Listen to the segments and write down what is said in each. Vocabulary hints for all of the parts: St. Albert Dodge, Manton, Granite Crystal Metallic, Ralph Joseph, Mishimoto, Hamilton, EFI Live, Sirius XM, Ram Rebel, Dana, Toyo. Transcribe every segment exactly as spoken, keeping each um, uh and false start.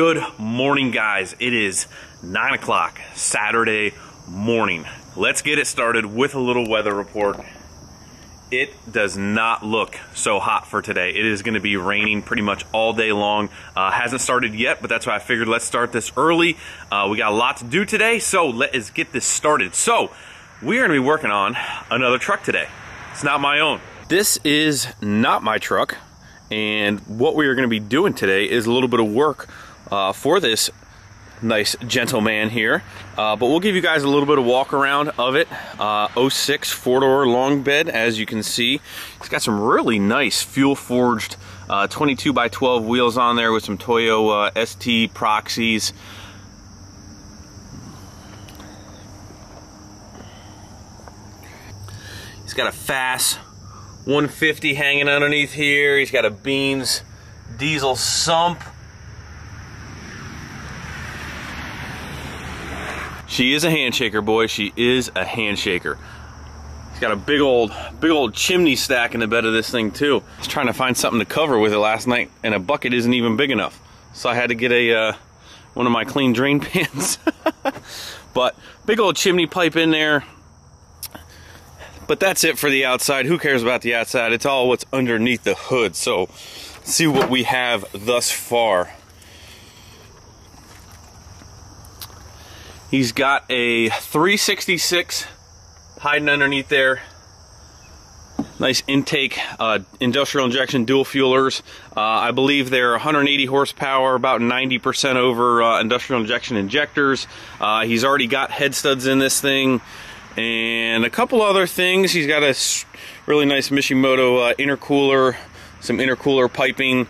Good morning, guys. It is nine o'clock Saturday morning. Let's get it started with a little weather report. It does not look so hot for today. It is going to be raining pretty much all day long. Uh, hasn't started yet, but that's why I figured let's start this early. Uh, we got a lot to do today, so let's get this started. So we're going to be working on another truck today. It's not my own. This is not my truck, and what we are going to be doing today is a little bit of work uh, for this nice gentleman here, uh, but we'll give you guys a little bit of walk around of it. Uh, oh six four-door long bed, as you can see. It's got some really nice fuel forged uh, twenty-two by twelve wheels on there with some Toyo uh, S T proxies. He's got a F A S one fifty hanging underneath here. He's got a Beans diesel sump. She is a handshaker, boy. She is a handshaker. He's got a big old, big old chimney stack in the bed of this thing too. I was trying to find something to cover with it last night, and a bucket isn't even big enough. So I had to get a uh, one of my clean drain pans. But big old chimney pipe in there. But that's it for the outside. Who cares about the outside? It's all what's underneath the hood. So let's see what we have thus far. He's got a three sixty-six hiding underneath there. Nice intake, uh, industrial injection dual fuelers. Uh, I believe they're one hundred eighty horsepower, about ninety percent over uh, industrial injection injectors. Uh, he's already got head studs in this thing and a couple other things. He's got a really nice Mishimoto uh, intercooler, some intercooler piping.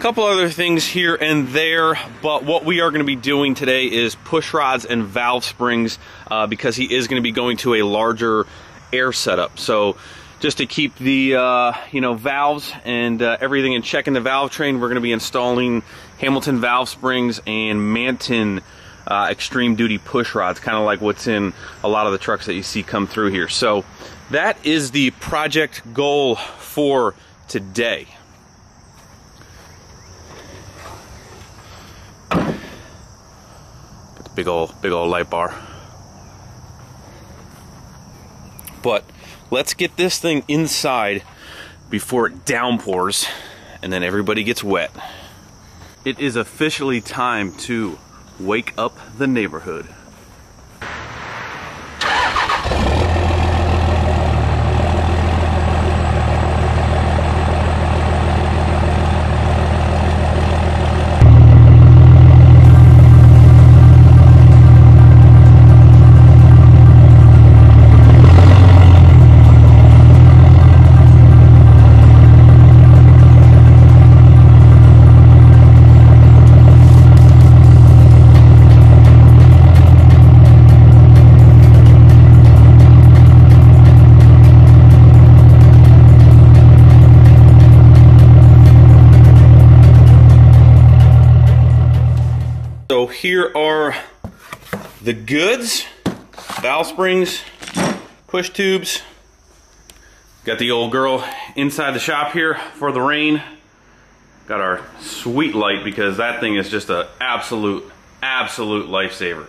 Couple other things here and there, but what we are going to be doing today is push rods and valve springs uh, because he is going to be going to a larger air setup. So just to keep the uh, you know valves and uh, everything in check in the valve train, we're going to be installing Hamilton valve springs and Manton uh, extreme duty push rods, kind of like what's in a lot of the trucks that you see come through here. So that is the project goal for today. Big old, big old light bar. But let's get this thing inside before it downpours and then everybody gets wet. It is officially time to wake up the neighborhood. So here are the goods: valve springs, push tubes. Got the old girl inside the shop here for the rain. Got our sweet light because that thing is just an absolute, absolute lifesaver.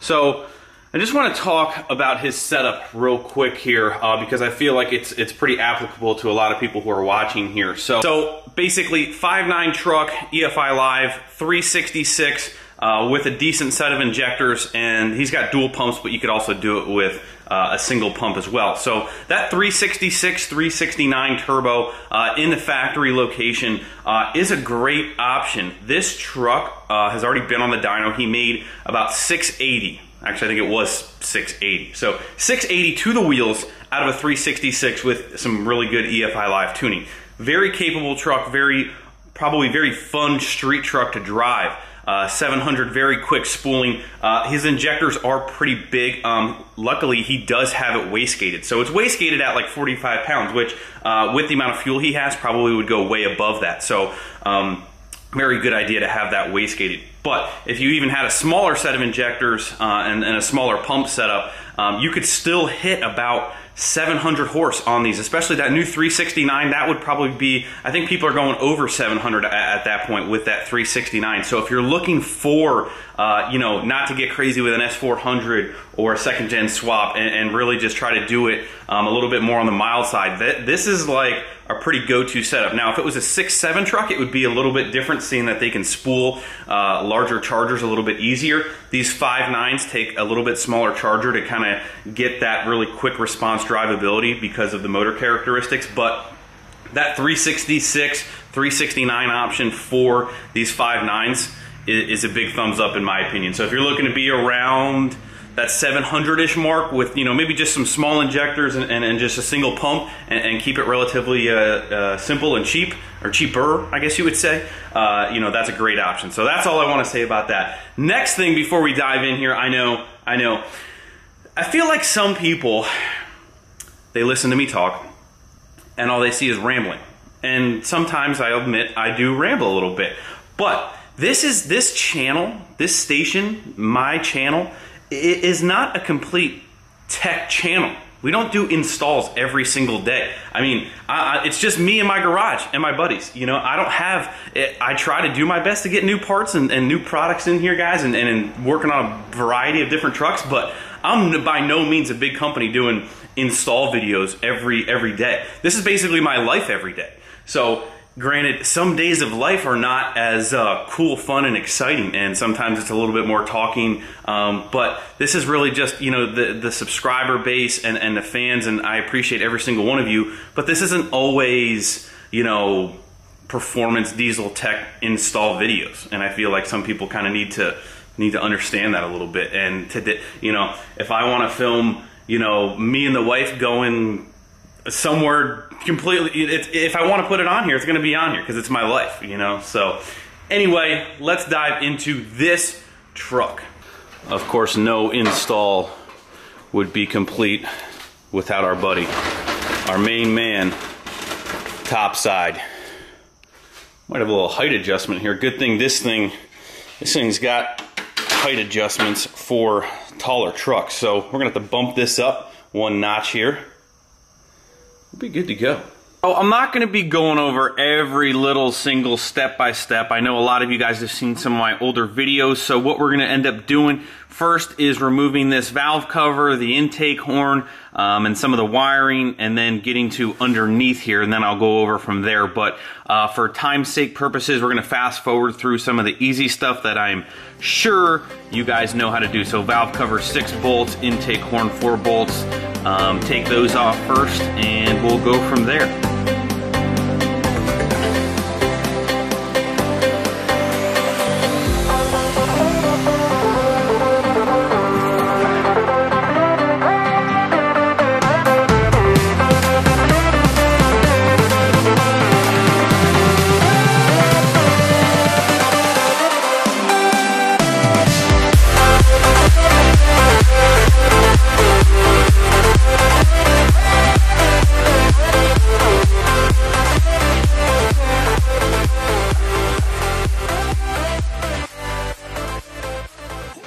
So I just want to talk about his setup real quick here uh, because I feel like it's it's pretty applicable to a lot of people who are watching here. So, so basically five nine truck, E F I Live, three sixty-six. Uh, with a decent set of injectors, and he's got dual pumps, but you could also do it with uh, a single pump as well. So that three sixty-six, three sixty-nine turbo uh, in the factory location uh, is a great option. This truck uh, has already been on the dyno. He made about six eighty. Actually, I think it was six eighty. So six eighty to the wheels out of a three sixty-six with some really good E F I Live tuning. Very capable truck, very probably very fun street truck to drive. Uh, seven hundred very quick spooling. Uh, his injectors are pretty big. Um, luckily, he does have it wastegated. So it's wastegated at like forty-five pounds, which uh, with the amount of fuel he has, probably would go way above that. So um, very good idea to have that wastegated. But if you even had a smaller set of injectors uh, and, and a smaller pump setup, um, you could still hit about seven hundred horse on these, especially that new three sixty-nine. That would probably be, I think people are going over seven hundred at, at that point with that three sixty-nine. So if you're looking for, uh, you know, not to get crazy with an S four hundred or a second gen swap and, and really just try to do it um, a little bit more on the mild side, that this is like a pretty go-to setup. Now, if it was a six seven truck, it would be a little bit different, seeing that they can spool uh, larger chargers a little bit easier. These five nines take a little bit smaller charger to kind of get that really quick response drivability because of the motor characteristics, but that three sixty-six, three sixty-nine option for these five nines is, is a big thumbs up in my opinion. So if you're looking to be around that seven hundred-ish mark with, you know, maybe just some small injectors and, and, and just a single pump and, and keep it relatively uh, uh, simple and cheap, or cheaper, I guess you would say, uh, you know, that's a great option. So that's all I want to say about that. Next thing before we dive in here, I know, I know, I feel like some people, they listen to me talk and all they see is rambling. And sometimes I admit I do ramble a little bit, but this is, this channel, this station, my channel, it is not a complete tech channel. We don't do installs every single day. I mean, I, I, it's just me and my garage and my buddies. You know, I don't have, I try to do my best to get new parts and, and new products in here, guys, and, and working on a variety of different trucks, but I'm by no means a big company doing install videos every, every day. This is basically my life every day. So, granted, some days of life are not as uh, cool, fun, and exciting, and sometimes it's a little bit more talking, um, but this is really just, you know, the, the subscriber base and, and the fans, and I appreciate every single one of you, but this isn't always, you know, performance diesel tech install videos, and I feel like some people kind of need to need to understand that a little bit, and to, you know, if I want to film, you know, me and the wife going somewhere completely, it, if I want to put it on here, it's going to be on here because it's my life, you know. So anyway, let's dive into this truck. Of course, no install would be complete without our buddy, our main man, top side. Might have a little height adjustment here. Good thing this thing, this thing's got height adjustments for taller trucks. So we're going to have to bump this up one notch here. Be good to go. Oh, I'm not going to be going over every little single step by step. I know a lot of you guys have seen some of my older videos, so what we're going to end up doing first is removing this valve cover, the intake horn, um, and some of the wiring, and then getting to underneath here, and then I'll go over from there. But uh, for time's sake purposes, we're going to fast forward through some of the easy stuff that I'm sure you guys know how to do. So valve cover, six bolts, intake horn, four bolts. Um, take those off first, and we'll go from there.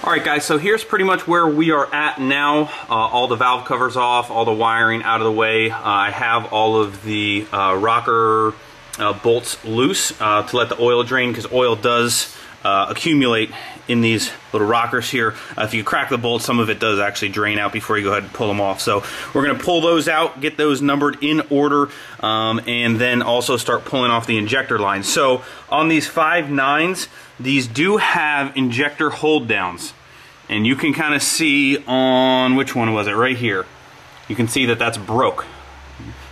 Alright guys, so here's pretty much where we are at now. Uh, all the valve covers off, all the wiring out of the way. Uh, I have all of the uh, rocker uh, bolts loose uh, to let the oil drain, because oil does uh, accumulate in these little rockers here. Uh, if you crack the bolt, some of it does actually drain out before you go ahead and pull them off. So we're going to pull those out, get those numbered in order, um, and then also start pulling off the injector line. So on these five nines, these do have injector hold downs. And you can kind of see on, which one was it, right here, you can see that that's broke.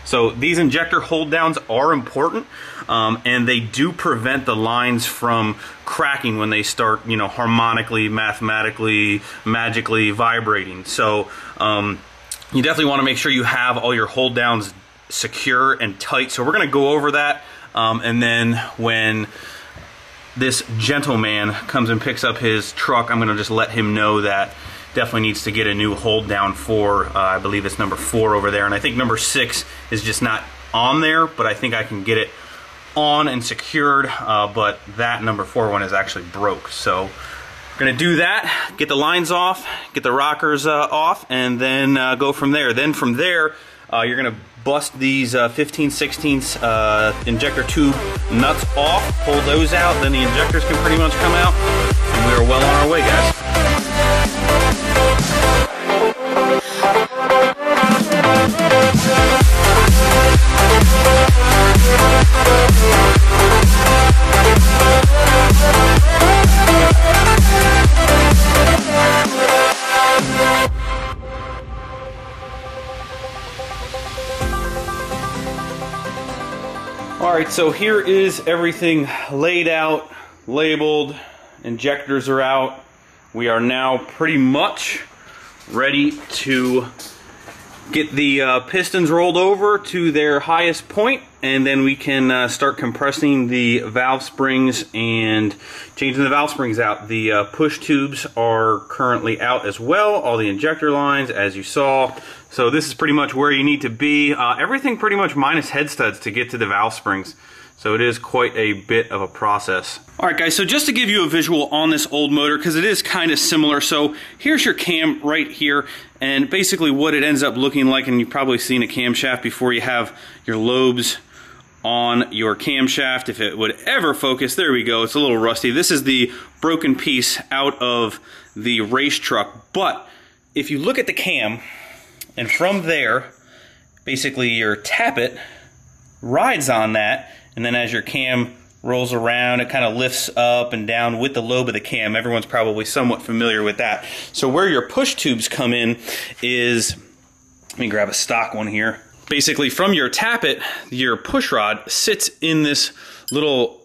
So these injector hold downs are important, um, and they do prevent the lines from cracking when they start, you know, harmonically, mathematically, magically vibrating. So um, you definitely want to make sure you have all your hold downs secure and tight. So we're going to go over that, um, and then when this gentleman comes and picks up his truck, I'm going to just let him know that definitely needs to get a new hold down for, uh, I believe it's number four over there, and I think number six is just not on there, but I think I can get it on and secured, uh, but that number four one is actually broke. So Gonna do that, get the lines off, get the rockers uh, off, and then uh, go from there. Then from there, uh, you're gonna bust these uh, fifteen sixteenths uh, injector tube nuts off, pull those out, then the injectors can pretty much come out, and we are well on our way, guys. Alright, so here is everything laid out, labeled, injectors are out. We are now pretty much ready to get the uh, pistons rolled over to their highest point, and then we can uh, start compressing the valve springs and changing the valve springs out. The uh, push tubes are currently out as well, all the injector lines as you saw. So this is pretty much where you need to be. Uh, everything pretty much minus head studs to get to the valve springs. So it is quite a bit of a process. All right, guys, so just to give you a visual on this old motor, because it is kind of similar. So here's your cam right here, and basically what it ends up looking like, and you've probably seen a camshaft before, you have your lobes on your camshaft. If it would ever focus, there we go, it's a little rusty. This is the broken piece out of the race truck. But if you look at the cam, and from there, basically your tappet rides on that, and then as your cam rolls around, it kind of lifts up and down with the lobe of the cam. Everyone's probably somewhat familiar with that. So where your push tubes come in is, let me grab a stock one here. Basically from your tappet, your push rod sits in this little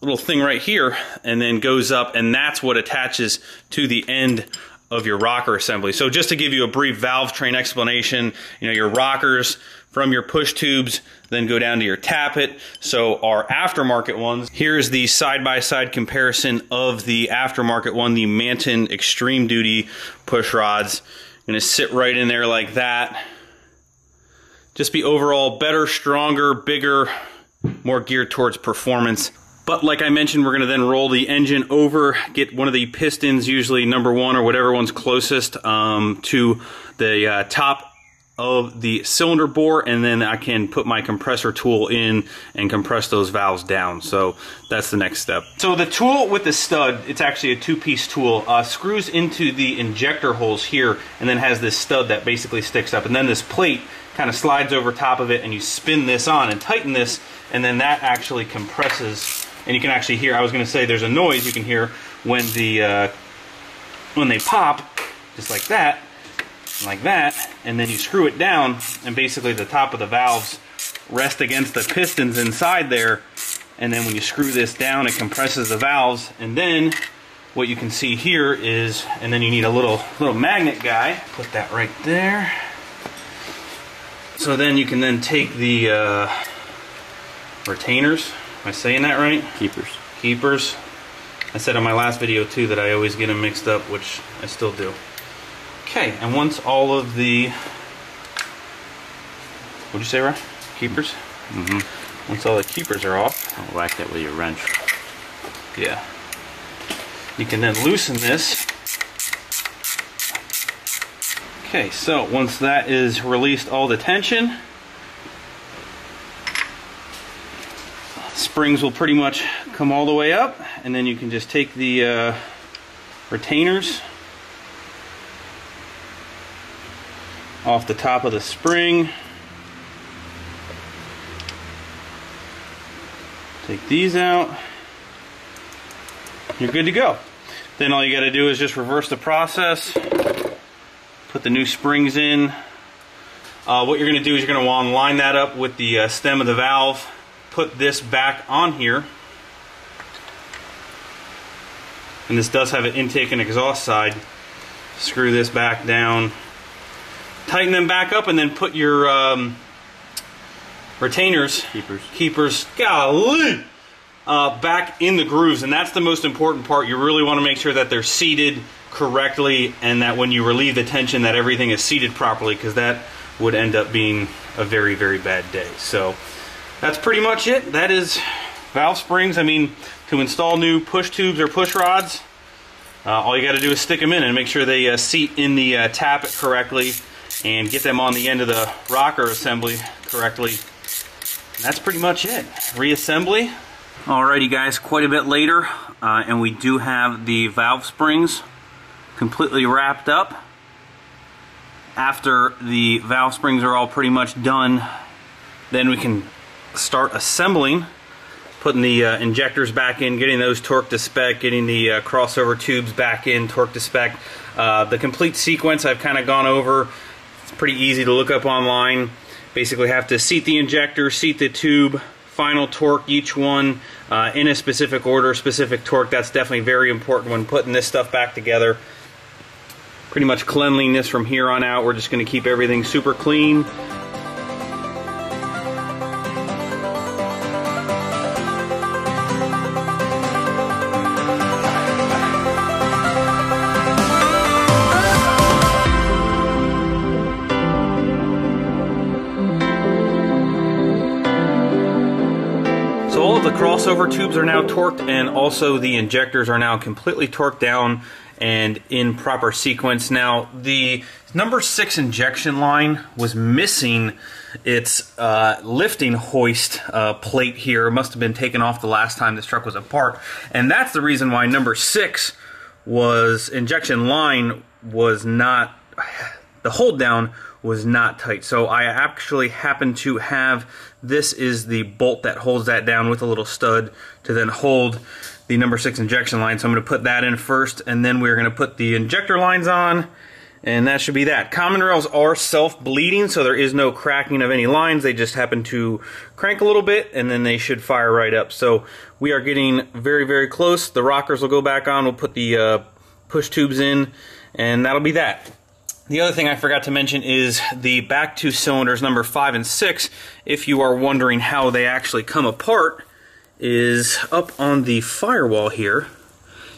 little thing right here and then goes up, and that's what attaches to the end of your rocker assembly. So just to give you a brief valve train explanation, you know, your rockers from your push tubes then go down to your tappet. So our aftermarket ones, here's the side-by-side comparison of the aftermarket one, the Manton Extreme Duty push rods. I'm gonna sit right in there like that. Just be overall better, stronger, bigger, more geared towards performance. But like I mentioned, we're gonna then roll the engine over, get one of the pistons, usually number one or whatever one's closest um, to the uh, top of the cylinder bore, and then I can put my compressor tool in and compress those valves down. So that's the next step. So the tool with the stud, it's actually a two-piece tool, uh, screws into the injector holes here, and then has this stud that basically sticks up, and then this plate kind of slides over top of it, and you spin this on and tighten this, and then that actually compresses. And you can actually hear, I was going to say there's a noise you can hear when the uh, when they pop, just like that, like that, and then you screw it down, and basically the top of the valves rest against the pistons inside there, and then when you screw this down, it compresses the valves. And then what you can see here is, and then you need a little little magnet guy, put that right there. So then you can then take the uh, retainers, am I saying that right? Keepers. Keepers. I said on my last video too that I always get them mixed up, which I still do. Okay, and once all of the, what'd you say, Ryan? Keepers? Mm-hmm. Once all the keepers are off. I'll whack that with your wrench. Yeah. You can then loosen this. Okay, so once that is released all the tension, springs will pretty much come all the way up, and then you can just take the uh, retainers off the top of the spring. Take these out. You're good to go. Then all you gotta do is just reverse the process. Put the new springs in. Uh, what you're going to do is you're going to want to line that up with the uh, stem of the valve. Put this back on here. And this does have an intake and exhaust side. Screw this back down. Tighten them back up, and then put your um, retainers, keepers, keepers golly, uh, back in the grooves. And that's the most important part. You really want to make sure that they're seated correctly, and that when you relieve the tension that everything is seated properly, because that would end up being a very, very bad day. So that's pretty much it. That is valve springs. I mean, to install new push tubes or push rods, Uh, all you got to do is stick them in and make sure they uh, seat in the uh, tappet correctly and get them on the end of the rocker assembly correctly. And that's pretty much it. Reassembly. Alrighty guys, quite a bit later uh, and we do have the valve springs completely wrapped up. After the valve springs are all pretty much done, then we can start assembling, putting the uh, injectors back in, getting those torqued to spec, getting the uh, crossover tubes back in, torqued to spec. Uh, the complete sequence I've kind of gone over. It's pretty easy to look up online. Basically have to seat the injector, seat the tube, final torque each one uh, in a specific order, specific torque. That's definitely very important when putting this stuff back together. Pretty much cleanliness from here on out. We're just going to keep everything super clean. Crossover tubes are now torqued, and also the injectors are now completely torqued down and in proper sequence. Now the number six injection line was missing its uh, lifting hoist uh, plate here. It must have been taken off the last time this truck was apart, and that's the reason why number six was injection line was not, the hold down was not tight. So I actually happen to have, this is the bolt that holds that down with a little stud to then hold the number six injection line. So I'm going to put that in first, and then we're going to put the injector lines on, and that should be that. Common rails are self-bleeding, so there is no cracking of any lines. They just happen to crank a little bit, and then they should fire right up. So we are getting very, very close. The rockers will go back on. We'll put the uh, push tubes in, and that'll be that. The other thing I forgot to mention is the back two cylinders, number five and six, if you are wondering how they actually come apart, is up on the firewall here.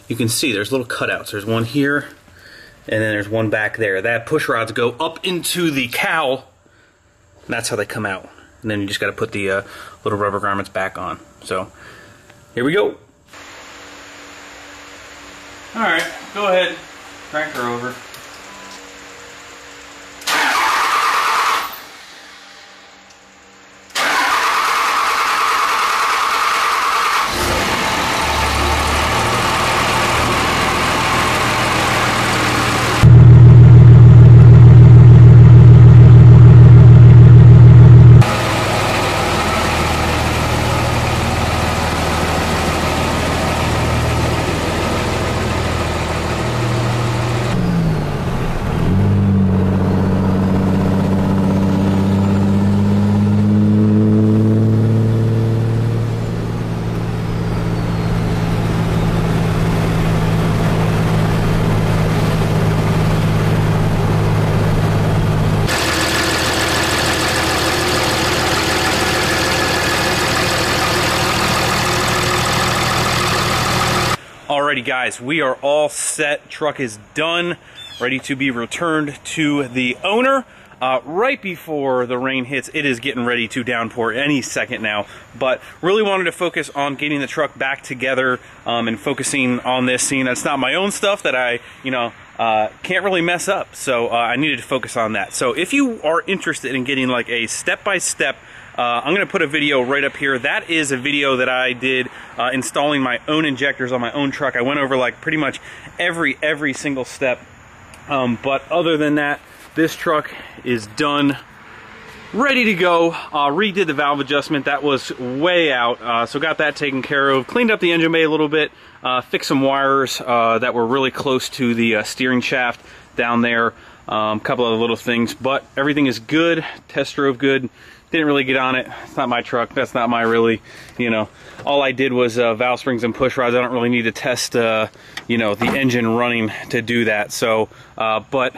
You can see there's little cutouts. There's one here, and then there's one back there. That push rods go up into the cowl, and that's how they come out. And then you just got to put the uh, little rubber garments back on. So here we go. All right, go ahead, crank her over. Alrighty guys, we are all set. Truck is done, ready to be returned to the owner. Uh, right before the rain hits, it is getting ready to downpour any second now, but really wanted to focus on getting the truck back together um, and focusing on this, seeing that's not my own stuff that I, you know, uh, can't really mess up. So uh, I needed to focus on that. So if you are interested in getting like a step-by-step, Uh, I'm going to put a video right up here. That is a video that I did uh, installing my own injectors on my own truck. I went over like pretty much every every single step. Um, but other than that, this truck is done, ready to go. Uh, redid the valve adjustment. That was way out. Uh, so got that taken care of. Cleaned up the engine bay a little bit. Uh, fixed some wires uh, that were really close to the uh, steering shaft down there. A um, couple other little things. But everything is good. Test drove good. Didn't really get on it. It's not my truck. That's not my really, you know. All I did was uh, valve springs and push rods. I don't really need to test, uh, you know, the engine running to do that. So, uh, but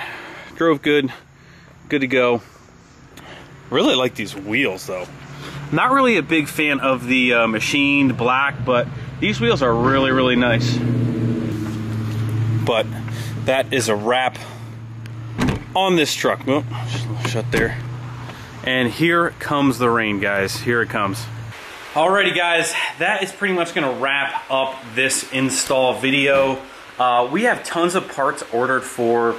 drove good. Good to go. Really like these wheels though. Not really a big fan of the uh, machined black, but these wheels are really, really nice. But that is a wrap on this truck. Oh, shut there. And here comes the rain, guys. Here it comes. Alrighty, guys. That is pretty much going to wrap up this install video. Uh, we have tons of parts ordered for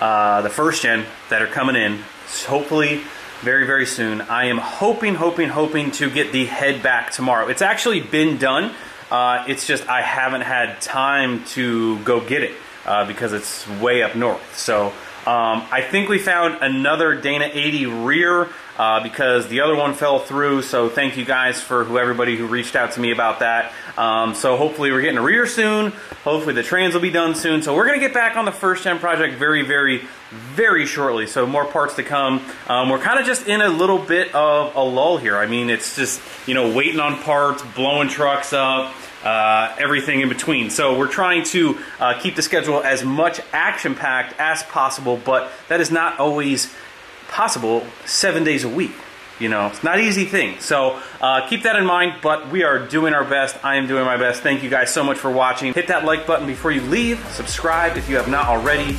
uh, the first gen that are coming in, hopefully very, very soon. I am hoping, hoping, hoping to get the head back tomorrow. It's actually been done. Uh, it's just I haven't had time to go get it uh, because it's way up north. So um, I think we found another Dana eighty rear uh, because the other one fell through. So thank you guys for who everybody who reached out to me about that. Um, so hopefully we're getting a rear soon. Hopefully the trans will be done soon. So we're going to get back on the first gen project very, very, very shortly. So more parts to come. Um, we're kind of just in a little bit of a lull here. I mean, it's just, you know, waiting on parts, blowing trucks up, uh, everything in between. So we're trying to uh, keep the schedule as much action-packed as possible, but that is not always possible seven days a week. You know, it's not an easy thing. So uh, keep that in mind, but we are doing our best. I am doing my best. Thank you guys so much for watching. Hit that like button before you leave. Subscribe if you have not already.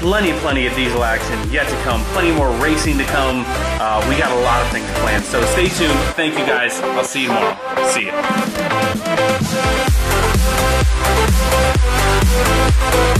Plenty, plenty of diesel action yet to come. Plenty more racing to come. Uh, we got a lot of things to plan. So stay tuned. Thank you guys. I'll see you tomorrow. See ya.